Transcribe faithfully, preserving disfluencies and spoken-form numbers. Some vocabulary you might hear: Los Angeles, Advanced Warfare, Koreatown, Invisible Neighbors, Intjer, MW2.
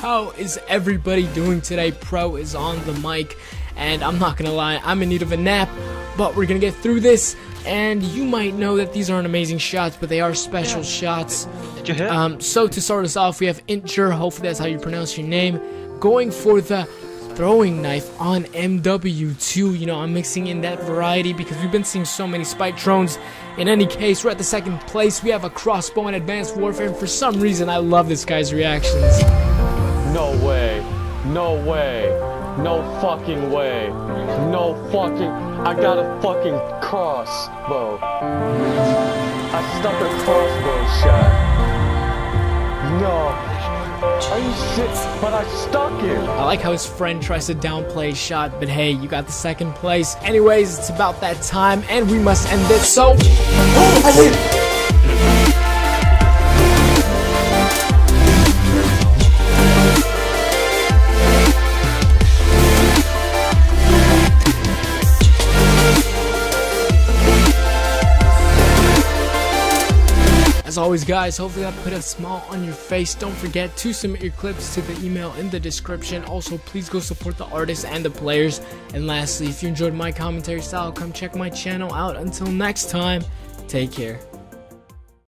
How is everybody doing today? Pro is on the mic, and I'm not gonna lie, I'm in need of a nap, but we're gonna get through this. And you might know that these aren't amazing shots, but they are special shots. Did you hear? Um, so to start us off, we have Intjer, hopefully that's how you pronounce your name, going for the throwing knife on M W two. You know, I'm mixing in that variety because we've been seeing so many spike drones. In any case, we're at the second place. We have a crossbow in Advanced Warfare, and for some reason, I love this guy's reactions. No way. No way. No fucking way. No fucking... I got a fucking crossbow. I stuck a crossbow shot. No. Are you shit? But I stuck it. I like how his friend tries to downplay shot, but hey, you got the second place. Anyways, it's about that time, and we must end this. So, oh, I did it. As always, guys, hopefully that put a smile on your face. Don't forget to submit your clips to the email in the description. Also, please go support the artists and the players. And lastly, if you enjoyed my commentary style, come check my channel out. Until next time, take care.